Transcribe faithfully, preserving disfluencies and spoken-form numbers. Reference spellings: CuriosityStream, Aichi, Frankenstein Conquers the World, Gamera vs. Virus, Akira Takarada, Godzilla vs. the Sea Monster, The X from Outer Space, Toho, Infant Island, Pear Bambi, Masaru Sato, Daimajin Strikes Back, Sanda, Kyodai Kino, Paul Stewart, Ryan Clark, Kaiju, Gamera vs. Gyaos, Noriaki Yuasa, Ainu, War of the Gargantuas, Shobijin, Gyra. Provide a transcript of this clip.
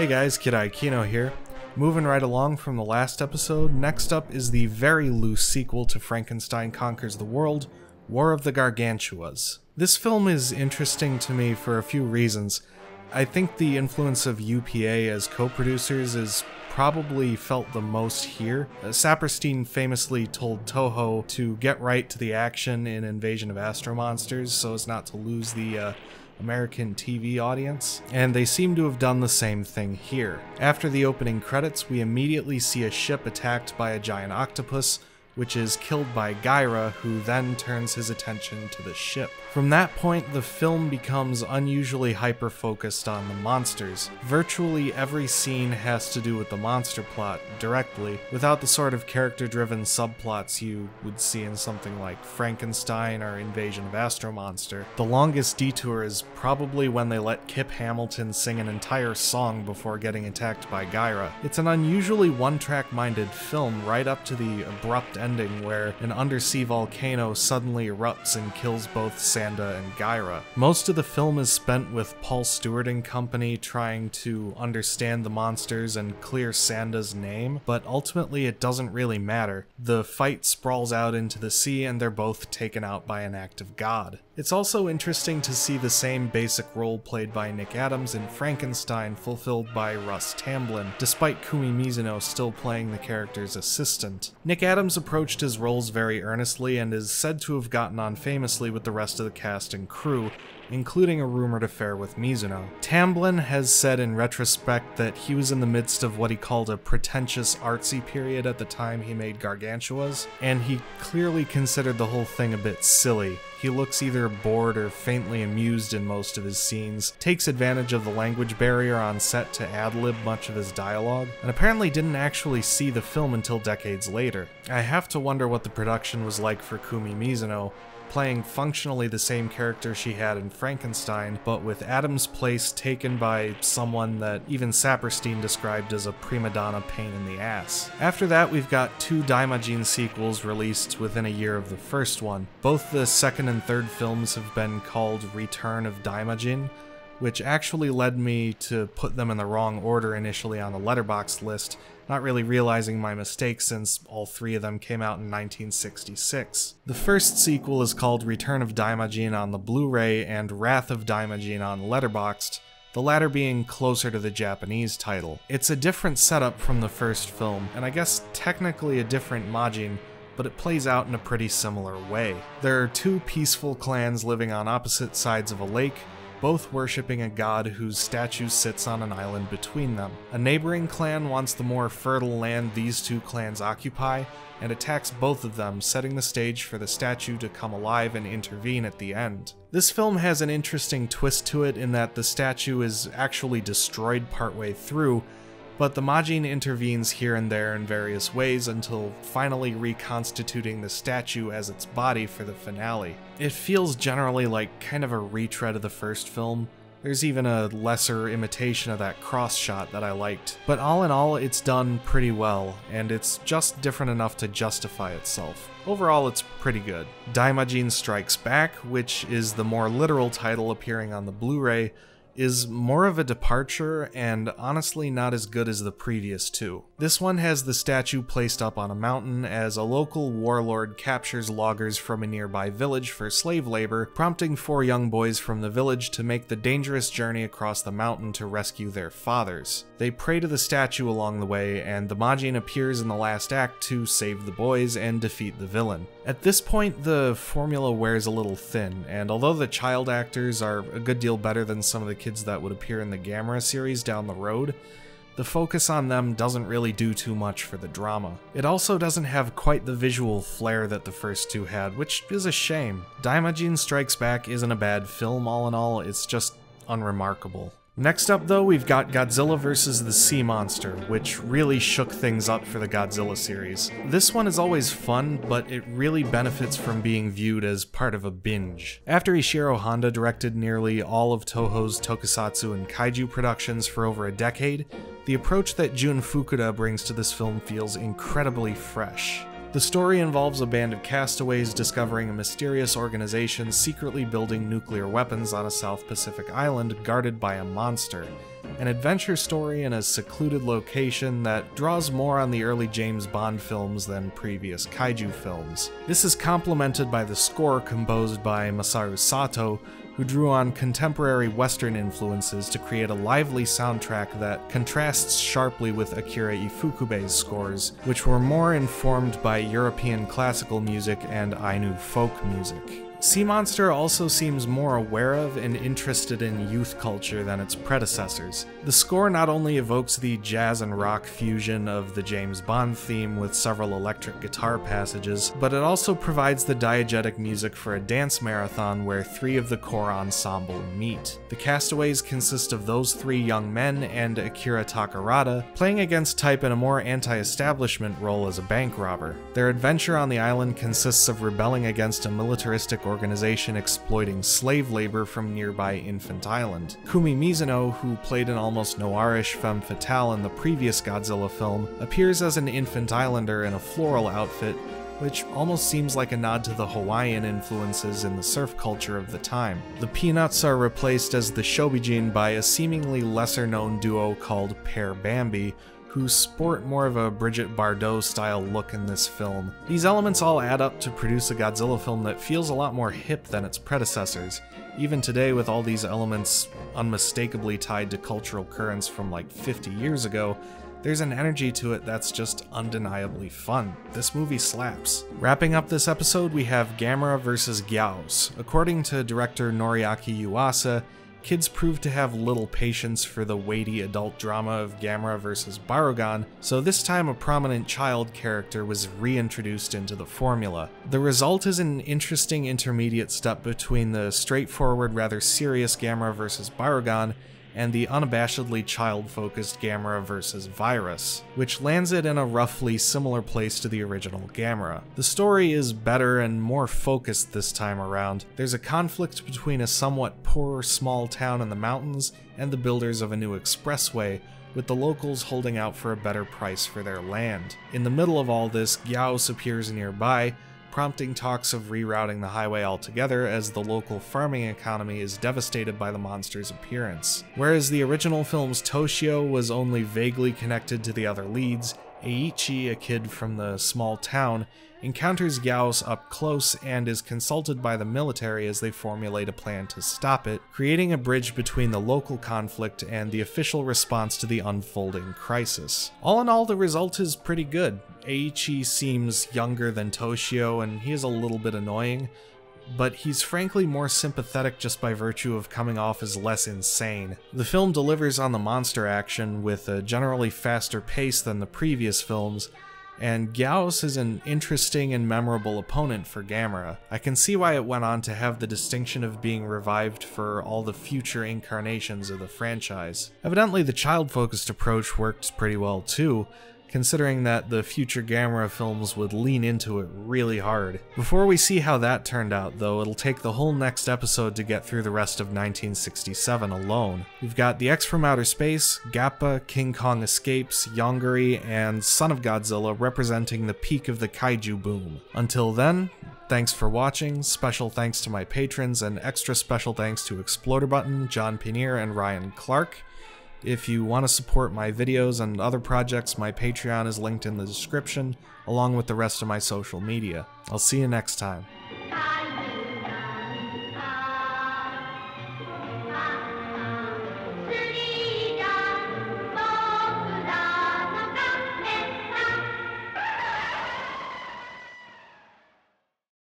Hey guys, Kyodai Kino here. Moving right along from the last episode, next up is the very loose sequel to Frankenstein Conquers the World, War of the Gargantuas. This film is interesting to me for a few reasons. I think the influence of U P A as co-producers is probably felt the most here. Uh, Saperstein famously told Toho to get right to the action in Invasion of Astro Monsters so as not to lose the uh, American T V audience, and they seem to have done the same thing here. After the opening credits, we immediately see a ship attacked by a giant octopus, which is killed by Gyra, who then turns his attention to the ship. From that point, the film becomes unusually hyper-focused on the monsters. Virtually every scene has to do with the monster plot directly, without the sort of character-driven subplots you would see in something like Frankenstein or Invasion of Astro Monster. The longest detour is probably when they let Kip Hamilton sing an entire song before getting attacked by Gyra. It's an unusually one-track-minded film right up to the abrupt ending where an undersea volcano suddenly erupts and kills both Sanda and Gyra. Most of the film is spent with Paul Stewart and company trying to understand the monsters and clear Sanda's name, but ultimately it doesn't really matter. The fight sprawls out into the sea and they're both taken out by an act of God. It's also interesting to see the same basic role played by Nick Adams in Frankenstein fulfilled by Russ Tamblyn, despite Kumi Mizuno still playing the character's assistant. Nick Adams approached his roles very earnestly and is said to have gotten on famously with the rest of the cast and crew, including a rumored affair with Mizuno. Tamblyn has said in retrospect that he was in the midst of what he called a pretentious artsy period at the time he made Gargantuas, and he clearly considered the whole thing a bit silly. He looks either bored or faintly amused in most of his scenes, takes advantage of the language barrier on set to ad-lib much of his dialogue, and apparently didn't actually see the film until decades later. I have to wonder what the production was like for Kumi Mizuno, playing functionally the same character she had in Frankenstein, but with Adam's place taken by someone that even Saperstein described as a prima donna pain in the ass. After that, we've got two Daimajin sequels released within a year of the first one. Both the second and third films have been called Return of Daimajin, which actually led me to put them in the wrong order initially on the Letterboxd list, not really realizing my mistake since all three of them came out in nineteen sixty-six. The first sequel is called Return of Daimajin on the Blu-ray and Wrath of Daimajin on Letterboxd, the latter being closer to the Japanese title. It's a different setup from the first film, and I guess technically a different Majin, but it plays out in a pretty similar way. There are two peaceful clans living on opposite sides of a lake, both worshipping a god whose statue sits on an island between them. A neighboring clan wants the more fertile land these two clans occupy, and attacks both of them, setting the stage for the statue to come alive and intervene at the end. This film has an interesting twist to it in that the statue is actually destroyed partway through, but the Majin intervenes here and there in various ways until finally reconstituting the statue as its body for the finale. It feels generally like kind of a retread of the first film. There's even a lesser imitation of that cross shot that I liked. But all in all, it's done pretty well, and it's just different enough to justify itself. Overall, it's pretty good. Daimajin Strikes Back, which is the more literal title appearing on the Blu-ray, is more of a departure and honestly not as good as the previous two. This one has the statue placed up on a mountain as a local warlord captures loggers from a nearby village for slave labor, prompting four young boys from the village to make the dangerous journey across the mountain to rescue their fathers. They pray to the statue along the way, and the Majin appears in the last act to save the boys and defeat the villain. At this point, the formula wears a little thin, and although the child actors are a good deal better than some of the kids that would appear in the Gamera series down the road, the focus on them doesn't really do too much for the drama. It also doesn't have quite the visual flair that the first two had, which is a shame. Daimajin Strikes Back isn't a bad film all in all, it's just unremarkable. Next up though, we've got Godzilla versus the Sea Monster, which really shook things up for the Godzilla series. This one is always fun, but it really benefits from being viewed as part of a binge. After Ishiro Honda directed nearly all of Toho's tokusatsu and kaiju productions for over a decade, the approach that Jun Fukuda brings to this film feels incredibly fresh. The story involves a band of castaways discovering a mysterious organization secretly building nuclear weapons on a South Pacific island guarded by a monster. An adventure story in a secluded location that draws more on the early James Bond films than previous kaiju films. This is complemented by the score composed by Masaru Sato, who drew on contemporary Western influences to create a lively soundtrack that contrasts sharply with Akira Ifukube's scores, which were more informed by European classical music and Ainu folk music. Sea Monster also seems more aware of and interested in youth culture than its predecessors. The score not only evokes the jazz and rock fusion of the James Bond theme with several electric guitar passages, but it also provides the diegetic music for a dance marathon where three of the core ensemble meet. The castaways consist of those three young men and Akira Takarada, playing against type in a more anti-establishment role as a bank robber. Their adventure on the island consists of rebelling against a militaristic organization exploiting slave labor from nearby Infant Island. Kumi Mizuno, who played an almost noirish femme fatale in the previous Godzilla film, appears as an Infant Islander in a floral outfit, which almost seems like a nod to the Hawaiian influences in the surf culture of the time. The Peanuts are replaced as the Shobijin by a seemingly lesser-known duo called Pear Bambi, who sport more of a Brigitte Bardot-style look in this film. These elements all add up to produce a Godzilla film that feels a lot more hip than its predecessors, even today with all these elements unmistakably tied to cultural currents from like fifty years ago. There's an energy to it that's just undeniably fun. This movie slaps. Wrapping up this episode, we have Gamera versus. Gyaos. According to director Noriaki Yuasa, kids proved to have little patience for the weighty adult drama of Gamera versus. Baragon, so this time a prominent child character was reintroduced into the formula. The result is an interesting intermediate step between the straightforward, rather serious Gamera versus. Baragon and the unabashedly child-focused Gamera versus. Virus, which lands it in a roughly similar place to the original Gamera. The story is better and more focused this time around. There's a conflict between a somewhat poorer small town in the mountains and the builders of a new expressway, with the locals holding out for a better price for their land. In the middle of all this, Gyaos appears nearby, prompting talks of rerouting the highway altogether as the local farming economy is devastated by the monster's appearance. Whereas the original film's Toshio was only vaguely connected to the other leads, Aichi, a kid from the small town, encounters Gyaos up close and is consulted by the military as they formulate a plan to stop it, creating a bridge between the local conflict and the official response to the unfolding crisis. All in all, the result is pretty good. Aichi seems younger than Toshio and he is a little bit annoying, but he's frankly more sympathetic just by virtue of coming off as less insane. The film delivers on the monster action with a generally faster pace than the previous films, and Gyaos is an interesting and memorable opponent for Gamera. I can see why it went on to have the distinction of being revived for all the future incarnations of the franchise. Evidently, the child-focused approach worked pretty well too, considering that the future Gamera films would lean into it really hard. Before we see how that turned out, though, it'll take the whole next episode to get through the rest of nineteen sixty-seven alone. We've got The X from Outer Space, Gappa, King Kong Escapes, Yongari, and Son of Godzilla representing the peak of the kaiju boom. Until then, thanks for watching, special thanks to my patrons, and extra special thanks to Exploderbutton, John Pinier, and Ryan Clark. If you want to support my videos and other projects, my Patreon is linked in the description, along with the rest of my social media. I'll see you next time.